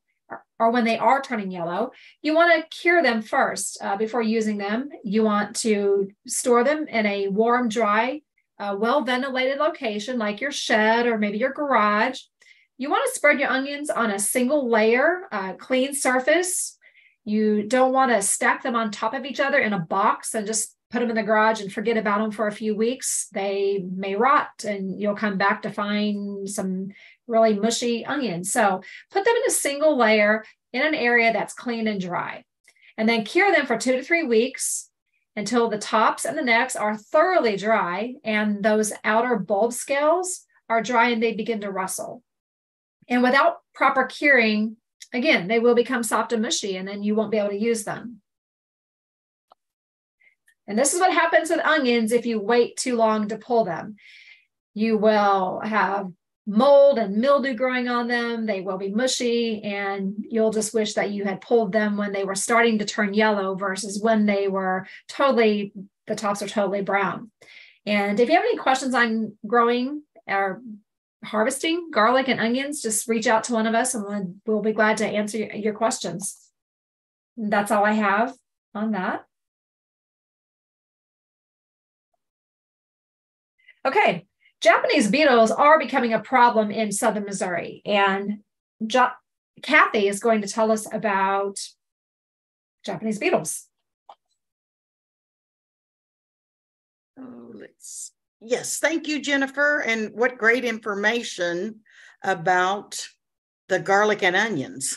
or when they are turning yellow, you want to cure them first uh, before using them. You want to store them in a warm, dry, uh, well-ventilated location like your shed or maybe your garage. You want to spread your onions on a single layer, uh, clean surface. You don't want to stack them on top of each other in a box and just put them in the garage and forget about them for a few weeks. They may rot and you'll come back to find some really mushy onions. So put them in a single layer in an area that's clean and dry, and then cure them for two to three weeks until the tops and the necks are thoroughly dry and those outer bulb scales are dry and they begin to rustle. And without proper curing, again, they will become soft and mushy, and then you won't be able to use them. And this is what happens with onions if you wait too long to pull them. You will have mold and mildew growing on them. They will be mushy, and you'll just wish that you had pulled them when they were starting to turn yellow versus when they were totally, the tops are totally brown. And if you have any questions on growing or harvesting garlic and onions, just reach out to one of us and we'll be glad to answer your questions. That's all I have on that. Okay, Japanese beetles are becoming a problem in southern Missouri, and Jo- Kathy is going to tell us about Japanese beetles. Oh, let's Yes, thank you, Jennifer, and what great information about the garlic and onions.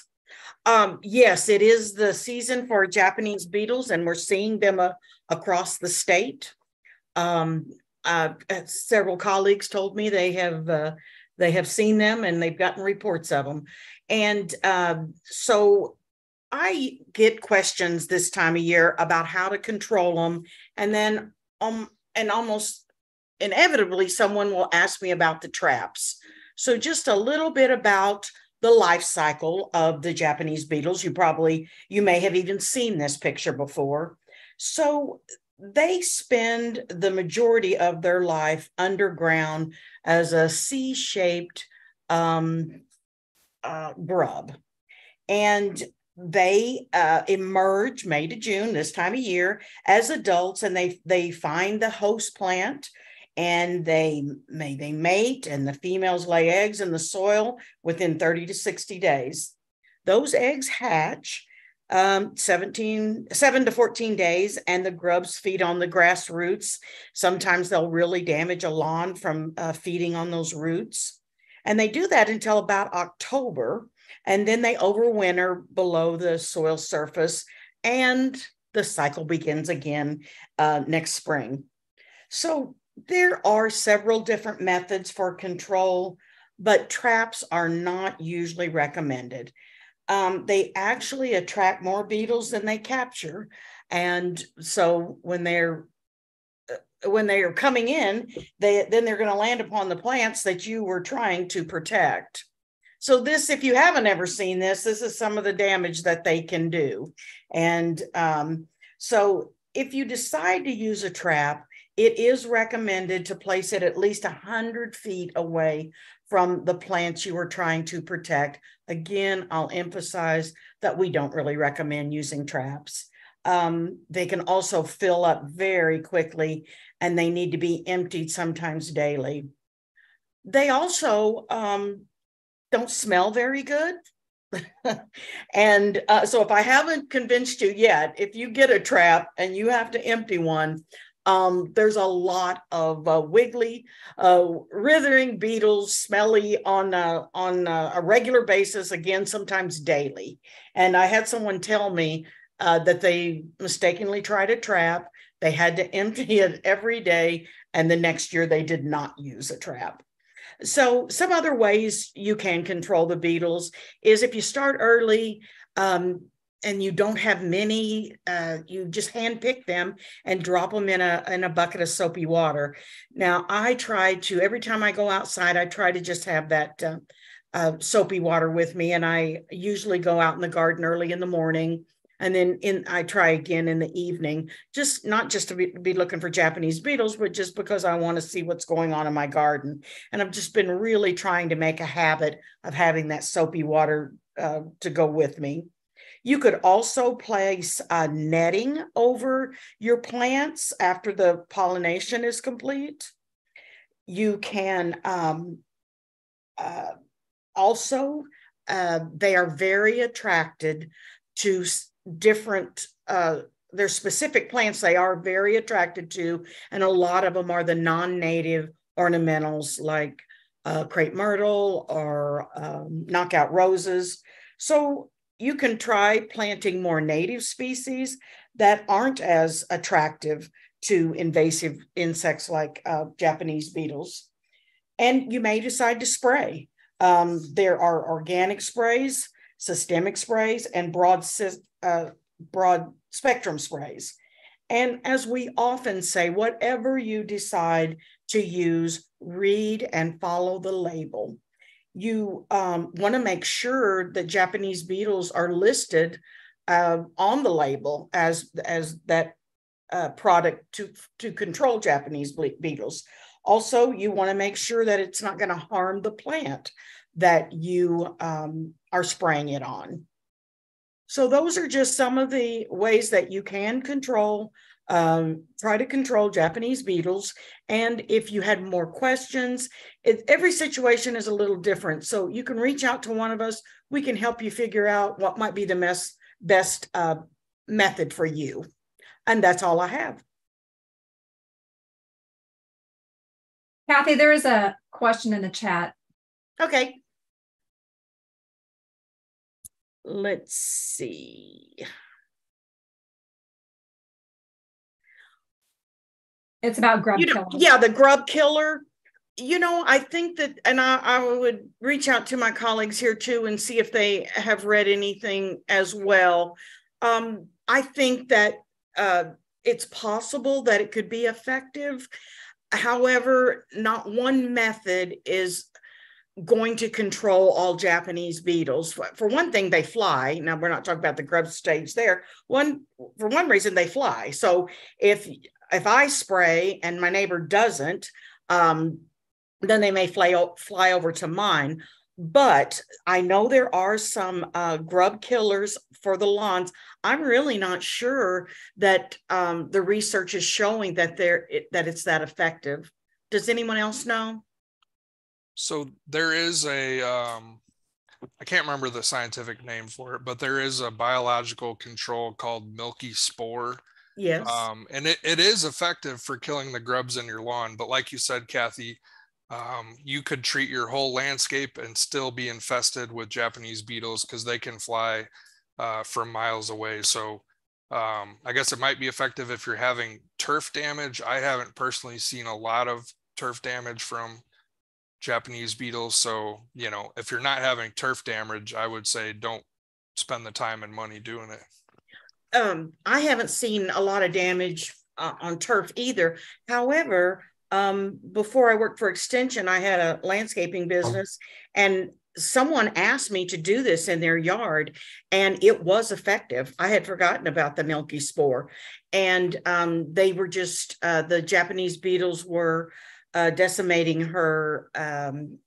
Um, yes, it is the season for Japanese beetles, and we're seeing them uh, across the state. Um, uh, several colleagues told me they have uh, they have seen them, and they've gotten reports of them. And uh, so I get questions this time of year about how to control them, and then um, and almost inevitably, someone will ask me about the traps. So just a little bit about the life cycle of the Japanese beetles. You probably, you may have even seen this picture before. So they spend the majority of their life underground as a C-shaped um, uh, grub. And they uh, emerge May to June, this time of year, as adults, and they, they find the host plant. And they may they mate, and the females lay eggs in the soil within thirty to sixty days. Those eggs hatch um, seventeen, seven to fourteen days, and the grubs feed on the grass roots. Sometimes they'll really damage a lawn from uh, feeding on those roots. And they do that until about October, and then they overwinter below the soil surface, and the cycle begins again uh, next spring. So there are several different methods for control, but traps are not usually recommended. Um, they actually attract more beetles than they capture. And so when they're when they are coming in, they then they're going to land upon the plants that you were trying to protect. So this, if you haven't ever seen this, this is some of the damage that they can do. And um, so if you decide to use a trap, it is recommended to place it at least one hundred feet away from the plants you are trying to protect. Again, I'll emphasize that we don't really recommend using traps. Um, they can also fill up very quickly, and they need to be emptied sometimes daily. They also um, don't smell very good. And uh, so if I haven't convinced you yet, if you get a trap and you have to empty one, Um, there's a lot of uh, wiggly, uh, writhing beetles, smelly on uh, on uh, a regular basis, again, sometimes daily. And I had someone tell me uh, that they mistakenly tried a trap. They had to empty it every day, and the next year they did not use a trap. So some other ways you can control the beetles is if you start early um, and you don't have many, uh, you just handpick them and drop them in a, in a bucket of soapy water. Now, I try to, every time I go outside, I try to just have that uh, uh, soapy water with me. And I usually go out in the garden early in the morning. And then in, I try again in the evening, just not just to be, be looking for Japanese beetles, but just because I want to see what's going on in my garden. And I've just been really trying to make a habit of having that soapy water uh, to go with me. You could also place uh, netting over your plants after the pollination is complete. You can um, uh, also, uh, they are very attracted to different, uh, they're specific plants they are very attracted to, and a lot of them are the non-native ornamentals like uh, crepe myrtle or um, knockout roses. So you can try planting more native species that aren't as attractive to invasive insects like uh, Japanese beetles. And you may decide to spray. Um, there are organic sprays, systemic sprays, and broad uh, broad spectrum sprays. And as we often say, whatever you decide to use, read and follow the label. You um, want to make sure that Japanese beetles are listed uh, on the label as, as that uh, product to, to control Japanese beetles. Also, you want to make sure that it's not going to harm the plant that you um, are spraying it on. So those are just some of the ways that you can control, um, try to control Japanese beetles. And if you had more questions, it, every situation is a little different. So you can reach out to one of us. We can help you figure out what might be the mes- best uh, method for you. And that's all I have. Kathy, there is a question in the chat. Okay. Let's see. It's about grub killer. Yeah, the grub killer. You know, I think that, and I, I would reach out to my colleagues here too and see if they have read anything as well. Um, I think that uh, it's possible that it could be effective. However, not one method is going to control all Japanese beetles. For one thing, they fly. Now, we're not talking about the grub stage there. One, for one reason, they fly. So if if I spray and my neighbor doesn't, um, then they may fly, fly over to mine. But I know there are some uh, grub killers for the lawns. I'm really not sure that um, the research is showing that, there, that it's that effective. Does anyone else know? So there is a, um, I can't remember the scientific name for it, but there is a biological control called Milky Spore. Yes. Um, and it, it is effective for killing the grubs in your lawn. But like you said, Kathy, um, you could treat your whole landscape and still be infested with Japanese beetles because they can fly uh, from miles away. So um, I guess it might be effective if you're having turf damage. I haven't personally seen a lot of turf damage from Japanese beetles. So, you know, if you're not having turf damage, I would say don't spend the time and money doing it. Um, I haven't seen a lot of damage uh, on turf either. However, um, before I worked for Extension, I had a landscaping business, and someone asked me to do this in their yard, and it was effective. I had forgotten about the Milky Spore, and um, they were just, uh, the Japanese beetles were Uh, decimating her um,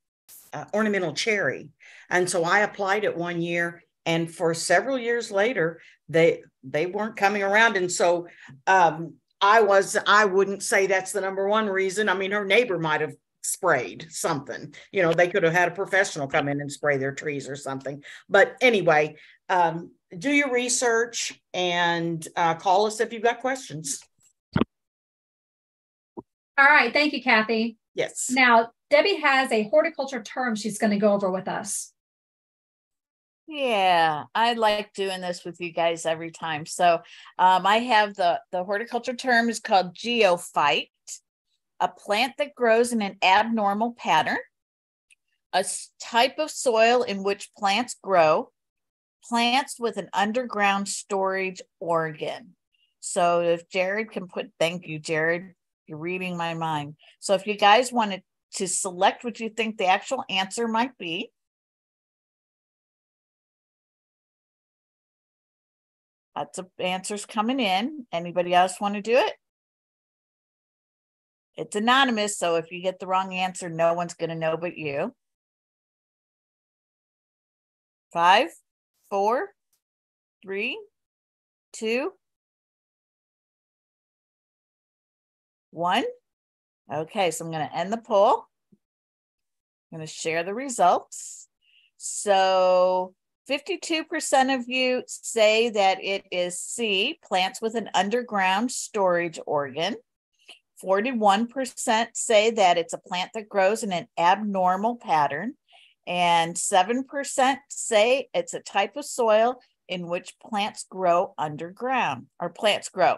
uh, ornamental cherry. And so I applied it one year, and for several years later, they they weren't coming around. And so um, I was, I wouldn't say that's the number one reason. I mean, her neighbor might have sprayed something. You know, they could have had a professional come in and spray their trees or something. But anyway, um, do your research and uh, call us if you've got questions. All right. Thank you, Kathy. Yes. Now, Debbie has a horticulture term she's going to go over with us. Yeah, I like doing this with you guys every time. So um, I have the, the horticulture term is called geophyte, a plant that grows in an abnormal pattern. a type of soil in which plants grow, plants with an underground storage organ. So if Jared can put, thank you, Jared, you're reading my mind. So if you guys wanted to select what you think the actual answer might be. That's the answers coming in. Anybody else want to do it? It's anonymous, so if you get the wrong answer, no one's going to know but you. Five, four, three, two, one. Okay, so I'm going to end the poll. I'm going to share the results. So fifty-two percent of you say that it is C, plants with an underground storage organ. forty-one percent say that it's a plant that grows in an abnormal pattern. And seven percent say it's a type of soil in which plants grow underground, or plants grow,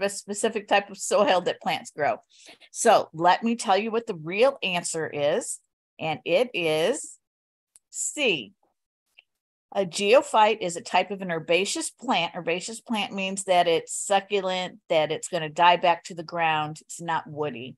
a specific type of soil that plants grow. So let me tell you what the real answer is. And it is C. A geophyte is a type of an herbaceous plant. Herbaceous plant means that it's succulent, that it's going to die back to the ground. It's not woody.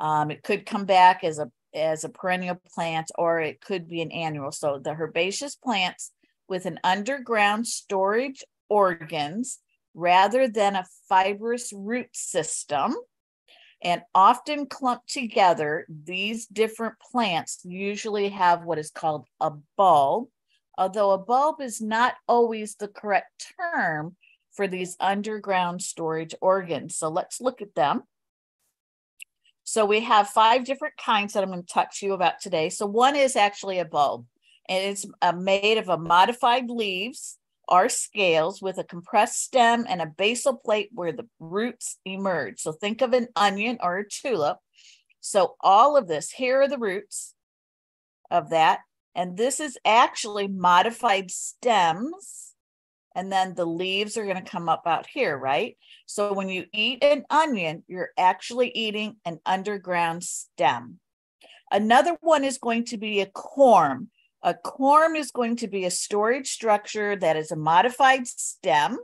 Um, it could come back as a, as a perennial plant, or it could be an annual. So the herbaceous plants with an underground storage organs rather than a fibrous root system, and often clumped together, these different plants usually have what is called a bulb. Although a bulb is not always the correct term for these underground storage organs. So let's look at them. So we have five different kinds that I'm going to talk to you about today. So one is actually a bulb, and it's made of a modified leaves or scales with a compressed stem and a basal plate where the roots emerge. So think of an onion or a tulip. So all of this, here are the roots of that. And this is actually modified stems. And then the leaves are going to come up out here, right? So when you eat an onion, you're actually eating an underground stem. Another one is going to be a corm. A corm is going to be a storage structure that is a modified stem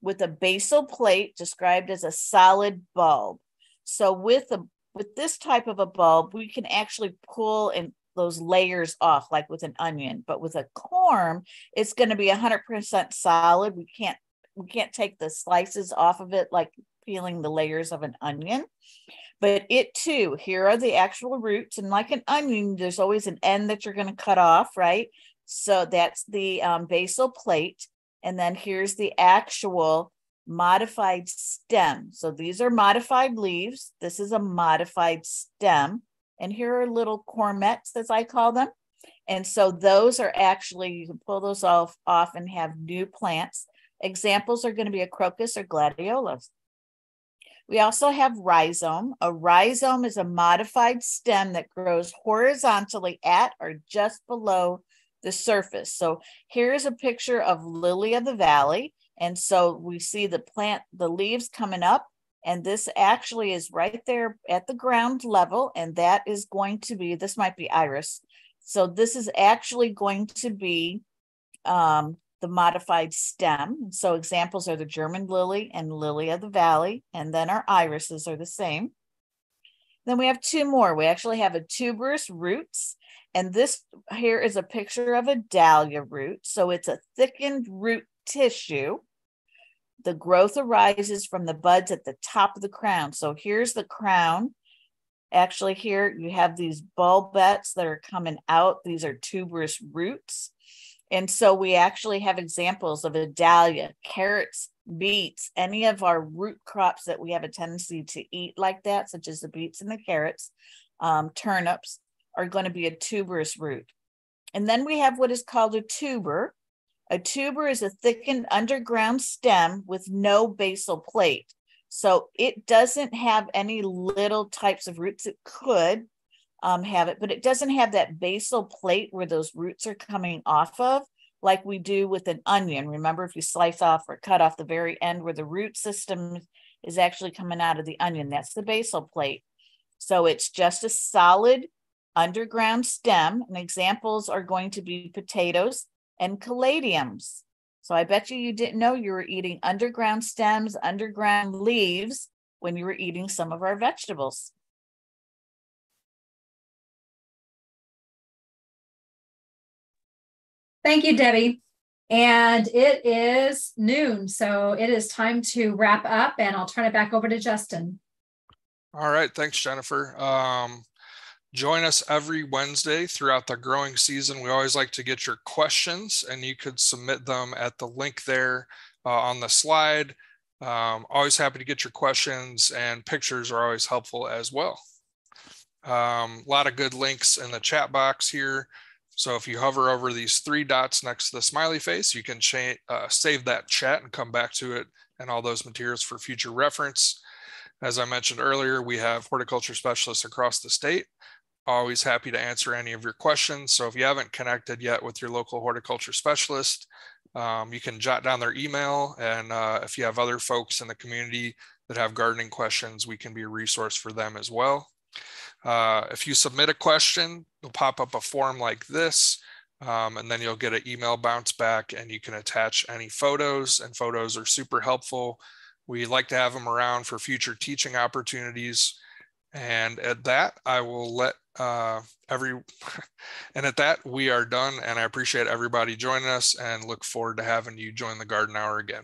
with a basal plate described as a solid bulb. So with, a, with this type of a bulb, we can actually pull and those layers off like with an onion, but with a corm, it's going to be one hundred percent solid. We can't, we can't take the slices off of it like peeling the layers of an onion, but it too, here are the actual roots. And like an onion, there's always an end that you're going to cut off, right? So that's the um, basal plate. And then here's the actual modified stem. So these are modified leaves. This is a modified stem. And here are little cormets, as I call them. And so those are actually, you can pull those off, off and have new plants. Examples are going to be a crocus or gladiolus. We also have rhizome. A rhizome is a modified stem that grows horizontally at or just below the surface. So here's a picture of lily of the valley. And so we see the plant, the leaves coming up. And this actually is right there at the ground level. And that is going to be, this might be iris. So this is actually going to be um, the modified stem. So examples are the German lily and lily of the valley. And then our irises are the same. Then we have two more. We actually have a tuberous roots. And this here is a picture of a dahlia root. So it's a thickened root tissue. The growth arises from the buds at the top of the crown. So here's the crown. Actually, here you have these bulbets that are coming out. These are tuberous roots. And so we actually have examples of a dahlia, carrots, beets, any of our root crops that we have a tendency to eat like that, such as the beets and the carrots, um, turnips, are going to be a tuberous root. And then we have what is called a tuber. A tuber is a thickened underground stem with no basal plate. So it doesn't have any little types of roots. It could um, have it, but it doesn't have that basal plate where those roots are coming off of, like we do with an onion. Remember, if you slice off or cut off the very end where the root system is actually coming out of the onion, that's the basal plate. So it's just a solid underground stem, and examples are going to be potatoes and caladiums. So I bet you you didn't know you were eating underground stems, underground leaves when you were eating some of our vegetables. Thank you, Debbie. And it is noon, so it is time to wrap up, and I'll turn it back over to Justin. All right, thanks, Jennifer. Um, join us every Wednesday throughout the growing season. We always like to get your questions, and you could submit them at the link there uh, on the slide. Um, always happy to get your questions, and pictures are always helpful as well. Um, a lot of good links in the chat box here. So if you hover over these three dots next to the smiley face, you can uh, save that chat and come back to it and all those materials for future reference. As I mentioned earlier, we have horticulture specialists across the state, always happy to answer any of your questions. So if you haven't connected yet with your local horticulture specialist, um, you can jot down their email. And uh, if you have other folks in the community that have gardening questions, we can be a resource for them as well. Uh, if you submit a question, it'll pop up a form like this, um, and then you'll get an email bounce back, and you can attach any photos, and photos are super helpful. We like to have them around for future teaching opportunities. And at that, I will let uh, every, and at that, we are done, and I appreciate everybody joining us and look forward to having you join the Garden Hour again.